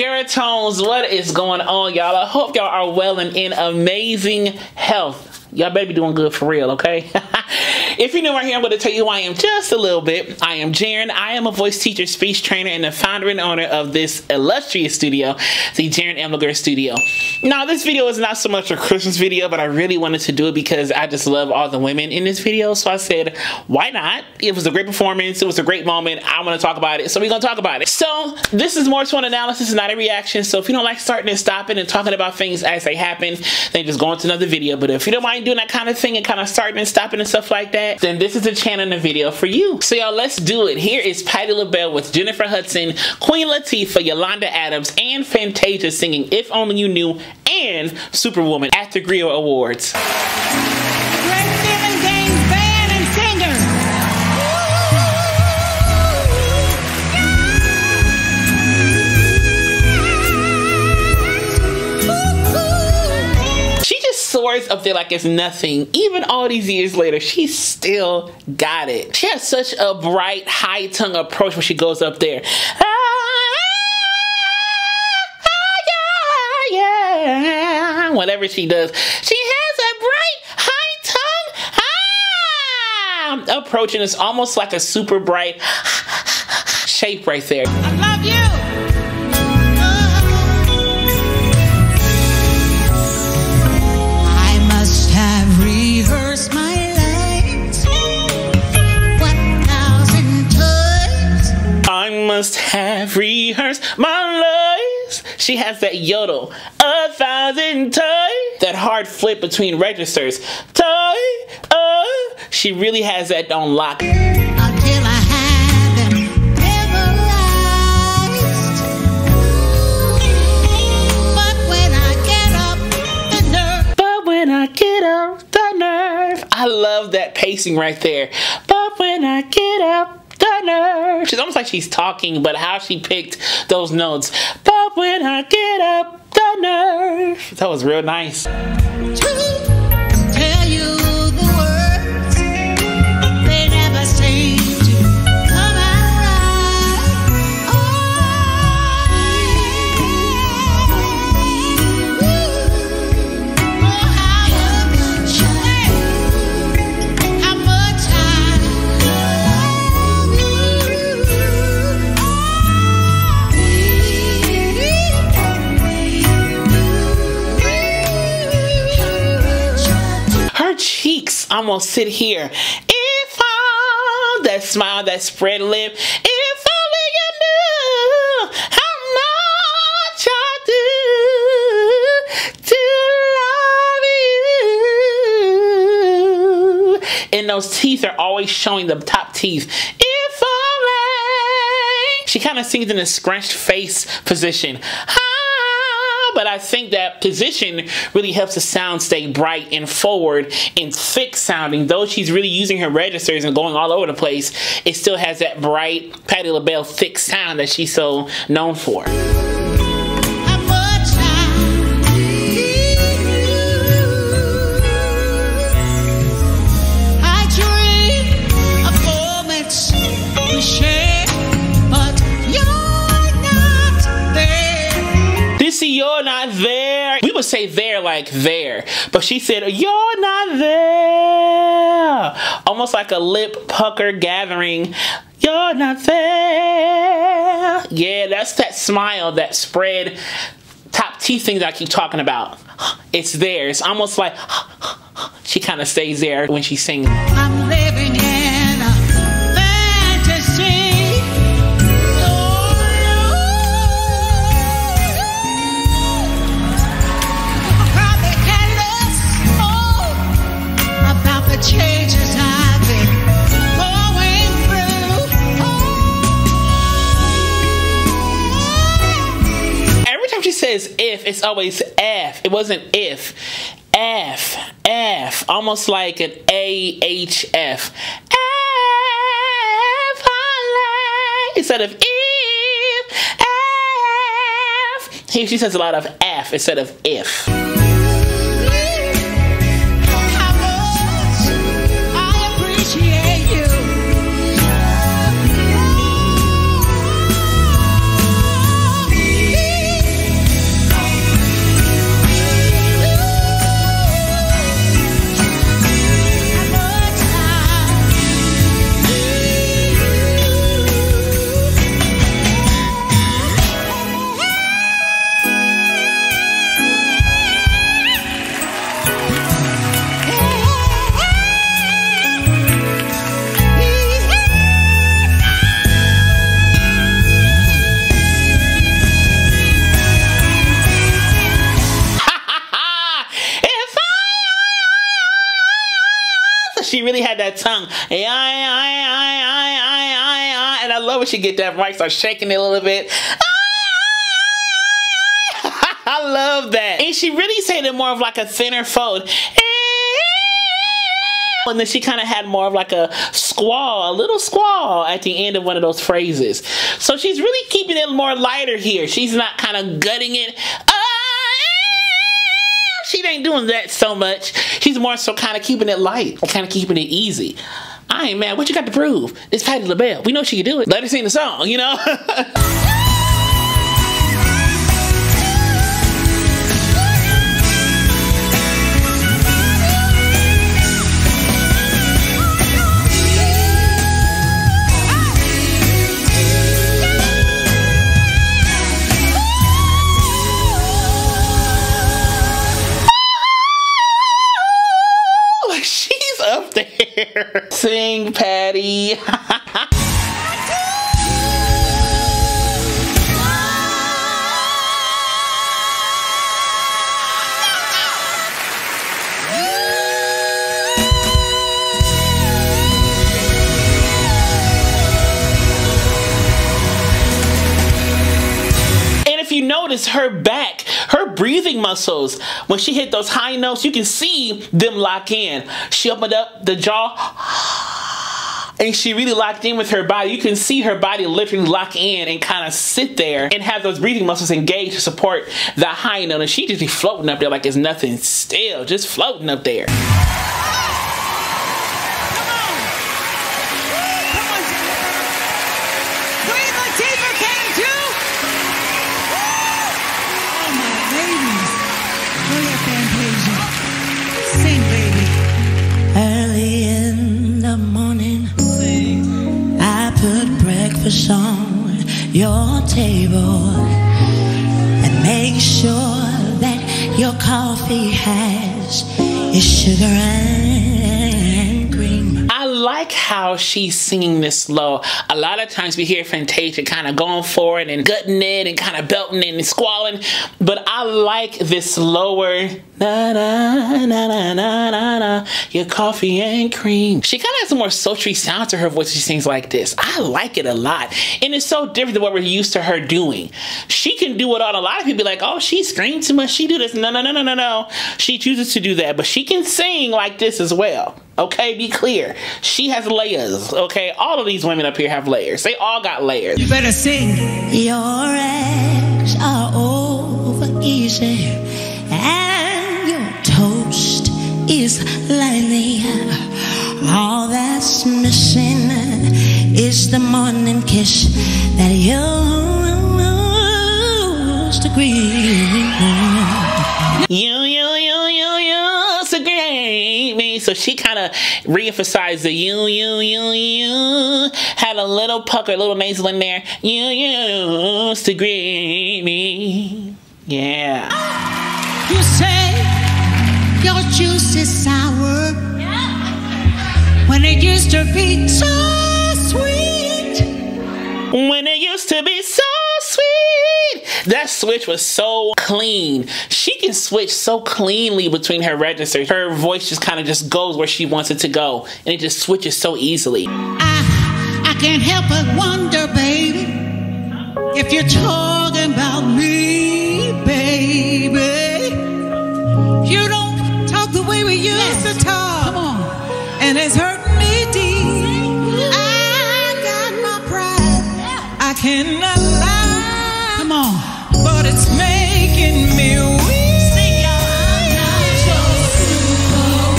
Jaratones, what is going on, y'all? I hope y'all are well and in amazing health. Y'all better be doing good for real, okay? If you're new right here, I'm going to tell you who I am just a little bit. I am Jaren. I am a voice teacher, speech trainer, and the founder and owner of this illustrious studio, the Jaron M. LeGrair Studio. Now, this video is not so much a Christmas video, but I really wanted to do it because I just love all the women in this video. So I said, why not? It was a great performance. It was a great moment. I want to talk about it. So we're going to talk about it. So this is more to an analysis, not a reaction. So if you don't like starting and stopping and talking about things as they happen, then just go on to another video. But if you don't mind doing that kind of thing and kind of starting and stopping and stuff like that, then this is the channel and the video for you. So y'all, let's do it. Here is Patti LaBelle with Jennifer Hudson, Queen Latifah, Yolanda Adams, and Fantasia singing If Only You Knew and Superwoman at the Grio Awards. Up there like it's nothing. Even all these years later, she still got it. She has such a bright, high tongue approach when she goes up there. Whatever she does, she has a bright, high tongue approach, and it's almost like a super bright shape right there. I love you. Must have rehearsed my lies. She has that yodel, 1,000 times, that hard flip between registers. She really has that on lock. But when I get up, the nerve. I love that pacing right there. But when I get up, the nerve. She's almost like she's talking, but how she picked those notes. But when I get up, the nerve. That was real nice. To tell you the words, they never seem to come out right. Almost sit here. If all that smile, that spread lip, if only you knew how much I do to love you. And those teeth are always showing, the top teeth. If only. She kind of sings in a scrunched face position. But I think that position really helps the sound stay bright and forward and thick sounding. Though she's really using her registers and going all over the place, it still has that bright Patti LaBelle thick sound that she's so known for. You're not there. We would say there like there, but she said you're not there, almost like a lip pucker gathering. You're not there. Yeah, that's that smile, that spread top teeth thing that I keep talking about. It's there. It's almost like she kind of stays there when she sings. I'm living in a fantasy. If it's always F. It wasn't if. F. F. Almost like an AHF. F. Instead of if. F. Here she says a lot of F instead of if. she really had that tongue. And I love when she get that right, start shaking it a little bit. I love that. And she really said it more of like a thinner fold. And then she kind of had more of like a squall, a little squall at the end of one of those phrases. So she's really keeping it more lighter here. She's not kind of gutting it. She ain't doing that so much. She's more so kind of keeping it light, kind of keeping it easy. I ain't mad. What you got to prove? It's Patti LaBelle. We know she can do it. Let her sing the song, you know? Sing, Patti. Notice her back, her breathing muscles. When she hit those high notes, you can see them lock in. She opened up the jaw and she really locked in with her body. You can see her body literally lock in and kind of sit there and have those breathing muscles engaged to support the high note. And she just be floating up there like it's nothing still, just floating up there. On your table and make sure that your coffee has its sugar and cream. I like how she's singing this slow. A lot of times we hear Fantasia kind of going for it and gutting it and kind of belting it and squalling, but I like this lower na na na na na na na, your coffee and cream. She kind of has a more sultry sound to her voice. She sings like this. I like it a lot, and it's so different than what we're used to her doing. She can do it all. A lot of people be like, oh, she screams too much, she do this. No, no, no, no, no, no. She chooses to do that, but she can sing like this as well. Okay, be clear. She has layers, okay? All of these women up here have layers. They all got layers. You better sing. Your eggs are over easy and your toast is lightly. All that's missing is the morning kiss that you used to greet. You so great me. So she kind of re-emphasized the you. Had a little pucker, a little nasal in there. You used to greet me. Yeah. You say your juice is sour. Yeah. When it used to be so sweet. When it used to be so sweet. That switch was so clean. She can switch so cleanly between her registers. Her voice just kind of just goes where she wants it to go, and it just switches so easily. I can't help but wonder, baby, if you're talking about me, baby. You don't talk the way we used to talk. Come on. And it's hurting me deep. I got my pride. I cannot lie. Come on. But it's making me weak. Sing, Yolanda.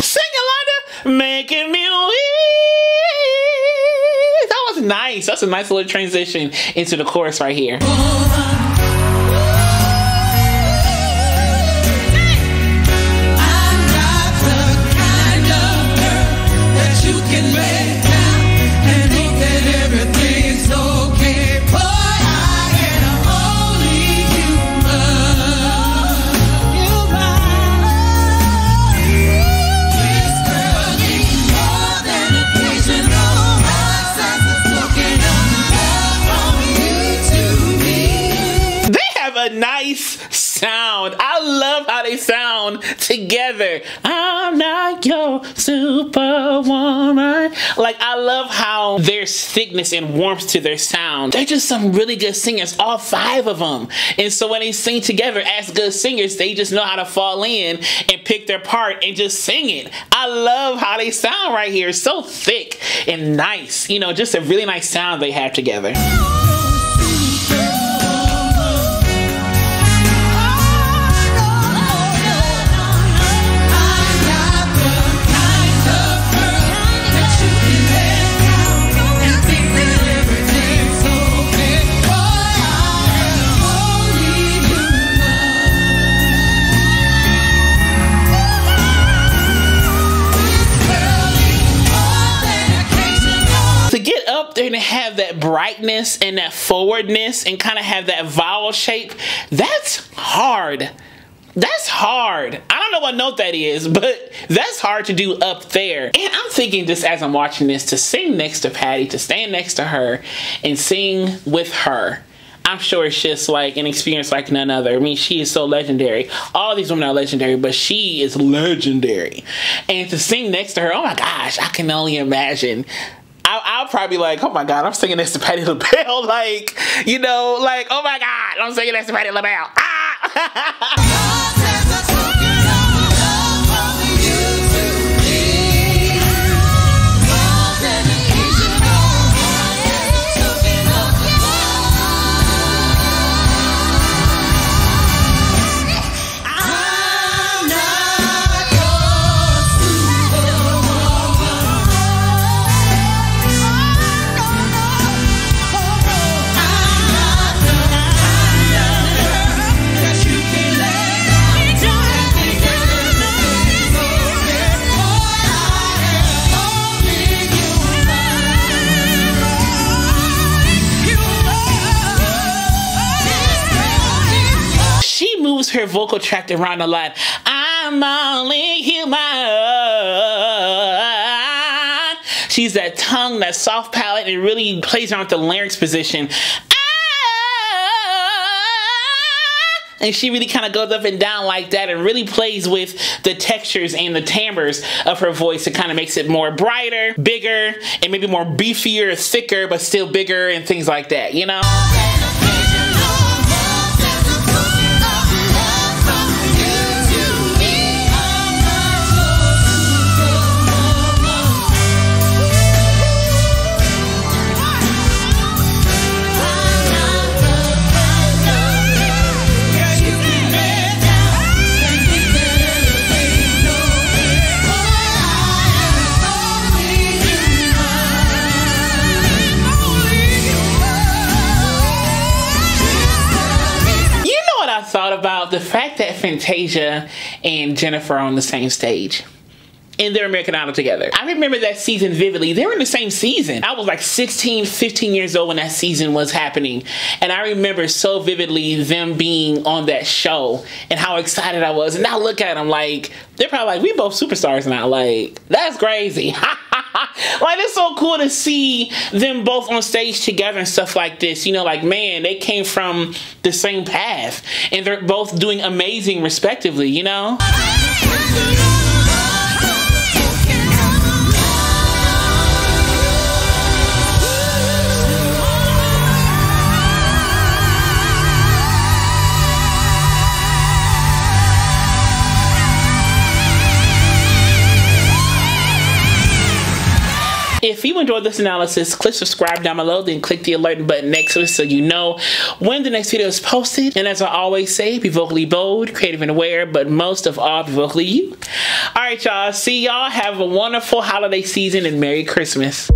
Sing, Yolanda. Making me weak. Nice. That's a nice little transition into the chorus right here. down together. I'm not your superwoman. Like, I love how there's thickness and warmth to their sound. They're just some really good singers, all five of them. And so when they sing together as good singers, they just know how to fall in and pick their part and just sing it. I love how they sound right here. It's so thick and nice. You know, just a really nice sound they have together. They're gonna have that brightness and that forwardness and kind of have that vowel shape. That's hard. That's hard. I don't know what note that is, but that's hard to do up there. And I'm thinking, just as I'm watching this, to sing next to Patti, to stand next to her and sing with her. I'm sure it's just like an experience like none other. I mean, she is so legendary. All these women are legendary, but she is legendary. And to sing next to her, oh my gosh, I can only imagine. I'll probably be like, oh my God, I'm singing next to Patti LaBelle. Like, you know, like, oh my God, I'm singing next to Patti LaBelle. Ah! Her vocal tract around a lot. I'm only human. She's that tongue, that soft palate, and it really plays around with the larynx position. And she really kind of goes up and down like that and really plays with the textures and the timbres of her voice. It kind of makes it more brighter, bigger, and maybe more beefier, thicker, but still bigger and things like that, you know? About the fact that Fantasia and Jennifer are on the same stage and they're American Idol together. I remember that season vividly. They were in the same season. I was like 16, 15 years old when that season was happening. And I remember so vividly them being on that show and how excited I was. And now look at them, like, they're probably like, we both superstars now. Like, that's crazy. Like, it's so cool to see them both on stage together and stuff like this. You know, like, man, they came from the same path and they're both doing amazing respectively, you know? If you enjoyed this analysis, click subscribe down below, then click the alert button next to it so you know when the next video is posted. And as I always say, be vocally bold, creative and aware, but most of all, be vocally you. All right, y'all. See y'all. Have a wonderful holiday season and Merry Christmas.